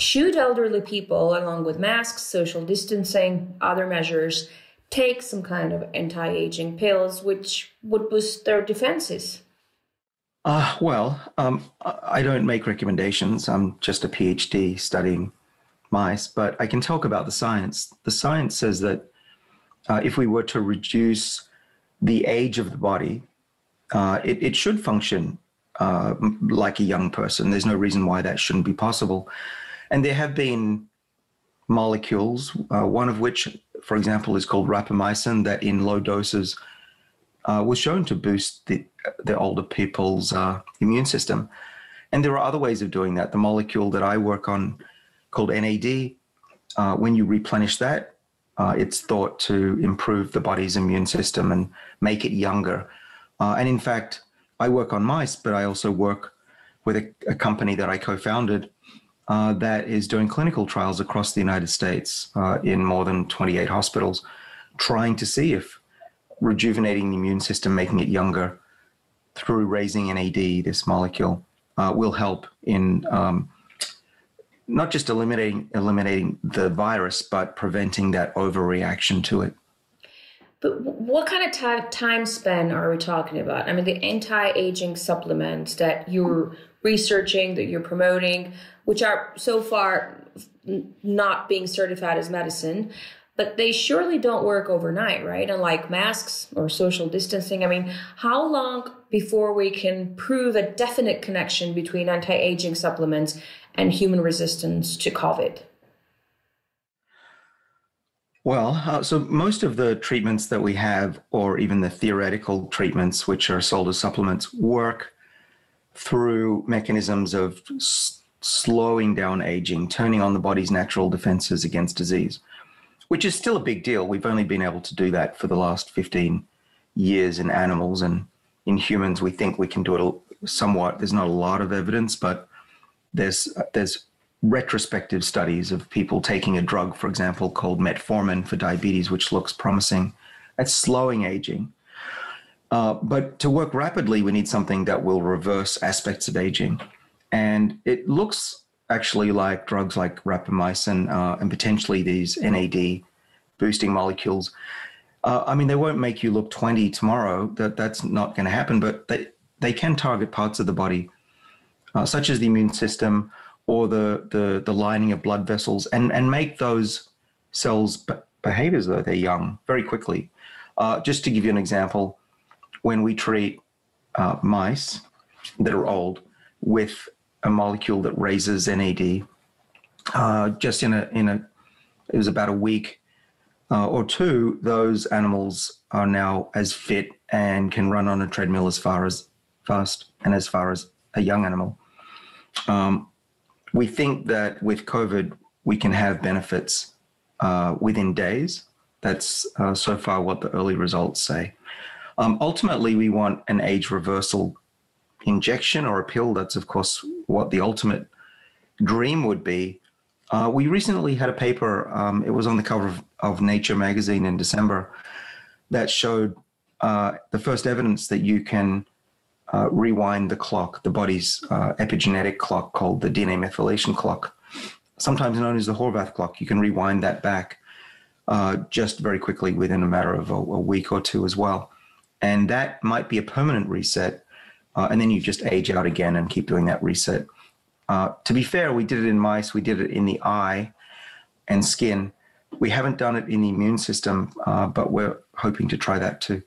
Should elderly people, along with masks, social distancing, other measures, take some kind of anti-aging pills which would boost their defenses? I don't make recommendations. I'm just a PhD studying mice, but I can talk about the science. The science says that if we were to reduce the age of the body, it should function like a young person. There's no reason why that shouldn't be possible. And there have been molecules, one of which, for example, is called rapamycin, that in low doses was shown to boost the older people's immune system. And there are other ways of doing that. The molecule that I work on called NAD, when you replenish that, it's thought to improve the body's immune system and make it younger. And in fact, I work on mice, but I also work with a company that I co-founded that is doing clinical trials across the United States in more than 28 hospitals, trying to see if rejuvenating the immune system, making it younger through raising NAD, this molecule, will help in not just eliminating the virus, but preventing that overreaction to it. But what kind of time span are we talking about? I mean, the anti-aging supplements that you're researching, that you're promoting, which are so far not being certified as medicine, but they surely don't work overnight, right? Unlike masks or social distancing. I mean, how long before we can prove a definite connection between anti-aging supplements and human resistance to COVID? Well, so most of the treatments that we have, or even the theoretical treatments, which are sold as supplements, work through mechanisms of slowing down aging, turning on the body's natural defenses against disease, which is still a big deal. We've only been able to do that for the last 15 years in animals, and in humans, we think we can do it somewhat. There's not a lot of evidence, but there's retrospective studies of people taking a drug, for example, called metformin for diabetes, which looks promising at slowing aging. But to work rapidly, we need something that will reverse aspects of aging. And it looks actually like drugs like rapamycin and potentially these NAD boosting molecules. I mean, they won't make you look 20 tomorrow. That's not going to happen, but they can target parts of the body, such as the immune system or the lining of blood vessels, and make those cells behave as though they're young very quickly. Just to give you an example, when we treat mice that are old with a molecule that raises NAD, just it was about a week or two, those animals are now as fit and can run on a treadmill as fast and as far as a young animal. We think that with COVID, we can have benefits within days. That's so far what the early results say. Ultimately, we want an age reversal injection or a pill. That's, of course, what the ultimate dream would be. We recently had a paper, it was on the cover of Nature magazine in December, that showed the first evidence that you can rewind the clock, the body's epigenetic clock called the DNA methylation clock, sometimes known as the Horvath clock. You can rewind that back just very quickly within a matter of a week or two as well. And that might be a permanent reset. And then you just age out again and keep doing that reset. To be fair, we did it in mice. We did it in the eye and skin. We haven't done it in the immune system, but we're hoping to try that too.